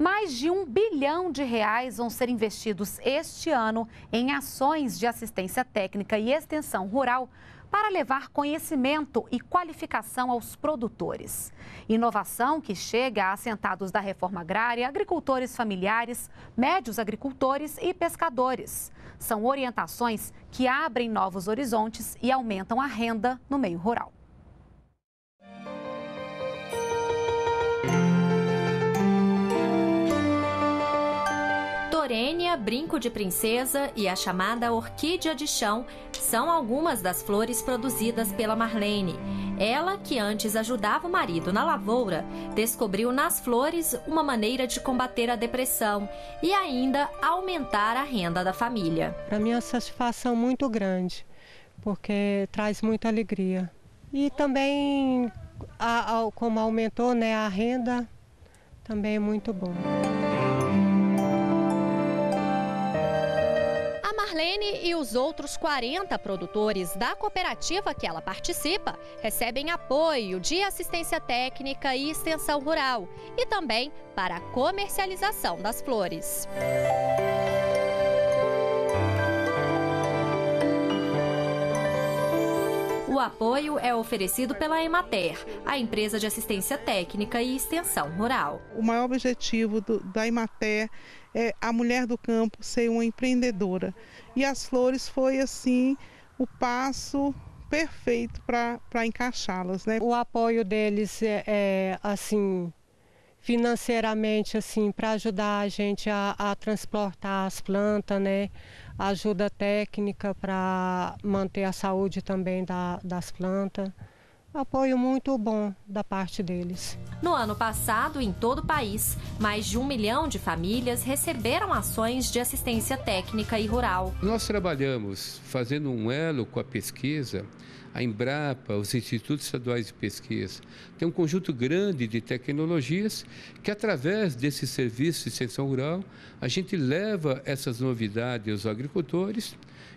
Mais de R$ 1 bilhão vão ser investidos este ano em ações de assistência técnica e extensão rural para levar conhecimento e qualificação aos produtores. Inovação que chega a assentados da reforma agrária, agricultores familiares, médios agricultores e pescadores. São orientações que abrem novos horizontes e aumentam a renda no meio rural. Torênia, brinco de princesa e a chamada orquídea de chão são algumas das flores produzidas pela Marlene. Ela, que antes ajudava o marido na lavoura, descobriu nas flores uma maneira de combater a depressão e ainda aumentar a renda da família. Para mim é uma satisfação muito grande, porque traz muita alegria. E também, como aumentou, né, a renda, também é muito bom. Marlene e os outros 40 produtores da cooperativa que ela participa recebem apoio de assistência técnica e extensão rural e também para a comercialização das flores. O apoio é oferecido pela Emater, a empresa de assistência técnica e extensão rural. O maior objetivo da Emater é a mulher do campo ser uma empreendedora. E as flores foi, assim, o passo perfeito para encaixá-las, né? O apoio deles é assim, financeiramente, assim, para ajudar a gente a transportar as plantas, né? Ajuda técnica para manter a saúde também das plantas. Apoio muito bom da parte deles. No ano passado, em todo o país, mais de 1 milhão de famílias receberam ações de assistência técnica e rural. Nós trabalhamos fazendo um elo com a pesquisa. A Embrapa, os institutos estaduais de pesquisa, tem um conjunto grande de tecnologias que, através desse serviço de extensão rural, a gente leva essas novidades aos agricultores,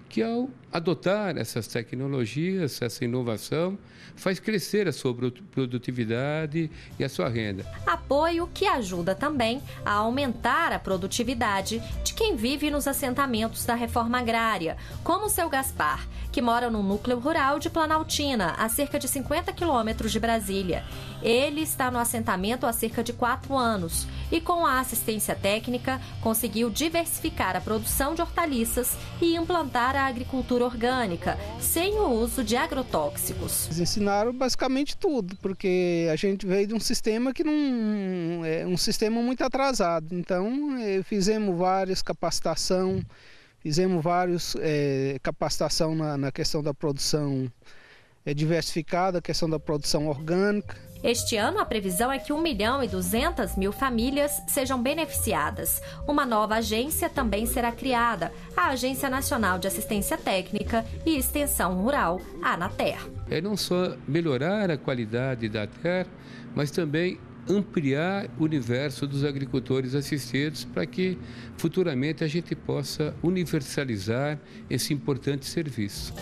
que ao adotar essas tecnologias, essa inovação, faz crescer a sua produtividade e a sua renda. Apoio que ajuda também a aumentar a produtividade de quem vive nos assentamentos da reforma agrária, como o seu Gaspar, que mora num núcleo rural de Altina, a cerca de 50 quilômetros de Brasília. Ele está no assentamento há cerca de 4 anos e, com a assistência técnica, conseguiu diversificar a produção de hortaliças e implantar a agricultura orgânica, sem o uso de agrotóxicos. Eles ensinaram basicamente tudo, porque a gente veio de um sistema que não é um sistema muito atrasado. Então, fizemos várias capacitações. Fizemos vários capacitação na questão da produção diversificada, a questão da produção orgânica. Este ano, a previsão é que 1.200.000 famílias sejam beneficiadas. Uma nova agência também será criada, a Agência Nacional de Assistência Técnica e Extensão Rural, a Anater. É não só melhorar a qualidade da terra, mas também ampliar o universo dos agricultores assistidos para que futuramente a gente possa universalizar esse importante serviço.